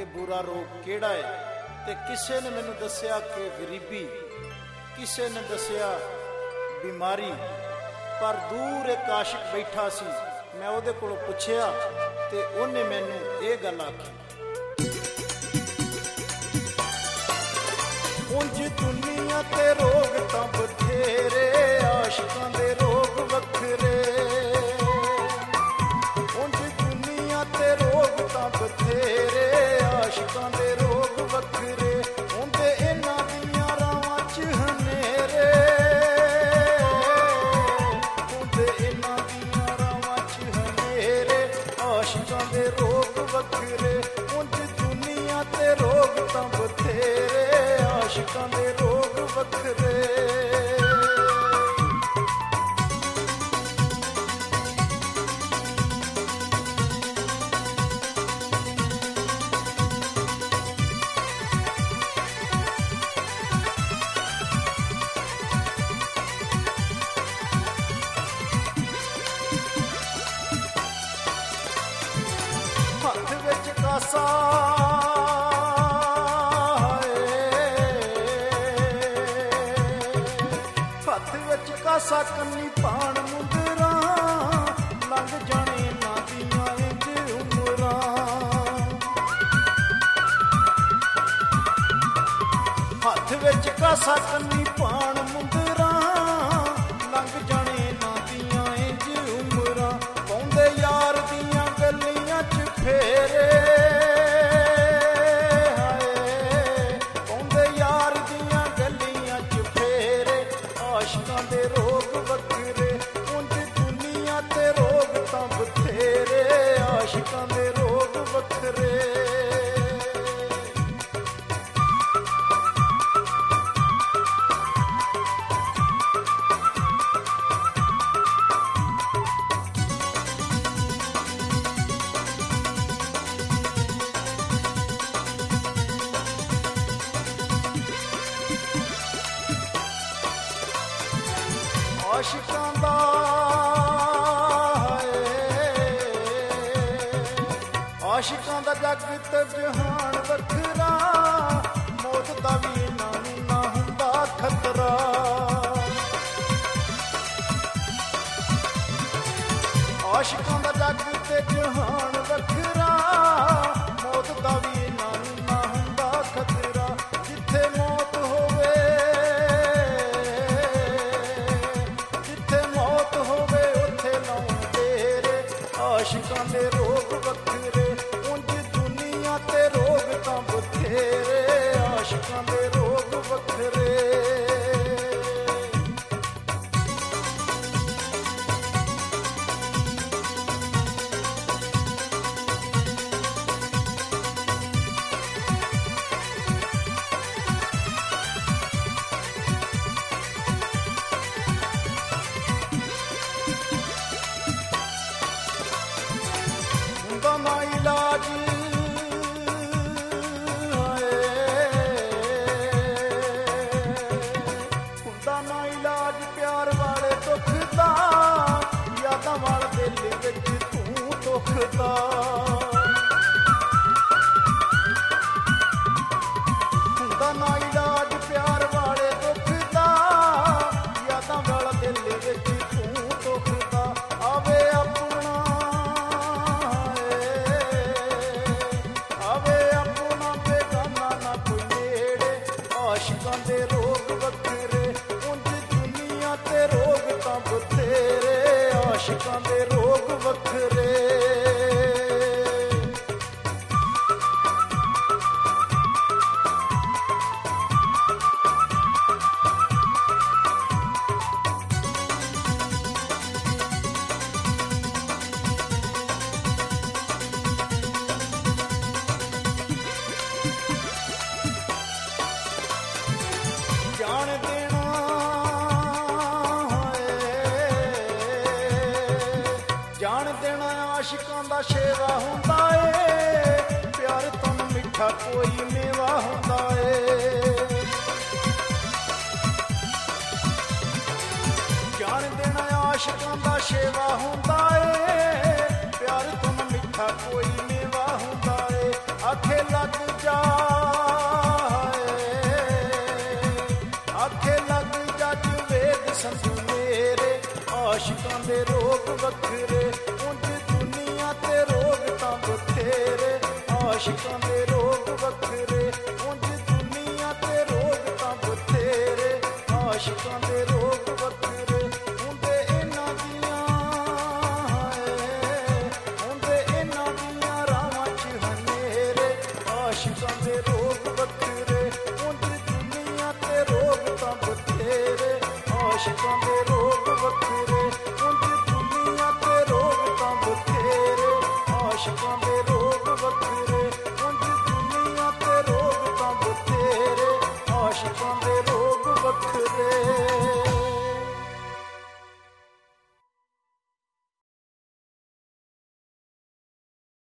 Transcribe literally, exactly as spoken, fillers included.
कि बुरा रोग केड़ा है। ते किसे ने मैनू दसिया कि गरीबी, किसे ने दसिया बीमारी, पर दूर एक आशिक बैठा सी, मैं उहदे कोलों पुछया ते उहने मैनू ये गल आखी। ऊंज दुनिया ते रोग तां बथेरे, आशिकां दे रोग वखरे। ऊंज दुनिया ते रोग तां बथेरे, आशिकां दे रोग वखरे। होंदे इन्हां दियां रावां च हनेरे, होंदे इन्हां दियां रावां च हनेरे, आशिकां दे रोग वखरे। ऊंज दुनिया ते रोग तां बथेरे, आशिकां दे रोग वखरे। हाथ विच कासा कन्नी पान मुंदरा, लंघ जाने इन्हां दियां इंज उमरां। हथ विच कासा कन्नी पान मुंदरा, लंघ जाने इन्हां दियां इंज उमरां। पाउंदे यार दियां गलियां च फेरे, पाउंदे यार दियां गलियां च फेरे, आशिकां दे रोग वखरे। ऊंज दुनिया ते रोग तां बथेरे, आशिकां दे रोग वखरे। आशिकां दा आशिकां दा जग ते जहान वखरा, मौत दा वी इन्हां नूं ना हुंदा खतरा। आशिकां दा जग ते जहान वखरा, मौत दा वी इन्हां नूं ना हुंदा खतरा। जिथे मौत होवे, आशिकां दे रोग वखरे। ऊंज दुनिया ते रोग तां बथेरे, आशिकां दे रोग वखरे। ना इलाज हुंदा, ना इलाज प्यार वाले दुख दा, यादां वाल दिल विच तूं दुखदा। हुंदा ना इलाज प्यार वाले दुख दा, यादां वाल दिल विच तूं दुखदा। आवे अपना आशिकां दे रोग वखरे। ऊंज दुनिया ते रोग तां बथेरे, आशिकां दे रोग वखरे। जान देना जान देना आशिकां दा शेवा हुंदा है, प्यार तां मिठा कोई मेवा हुंदा है। जान देना आशिकां दा शेवा हुंदा है, प्यार तां मिठा कोई मेवा हुंदा है। आखे लग दे रोग बथेरे, उंज दुनिया ते रोग तां बथेरे, आशिकां दे रोग बथेरे, उंज दुनिया ते रोग तां बथेरे, आशिकां दे रोग बथेरे, उंदे इन्हां दियां उंदे इन्हां दियां रावां च हनेरे, आशिकां दे रोग बथेरे, उंज दुनिया ते रोग तां बथेरे, आशिकां दे रोग बथेरे। I'm the road, but today.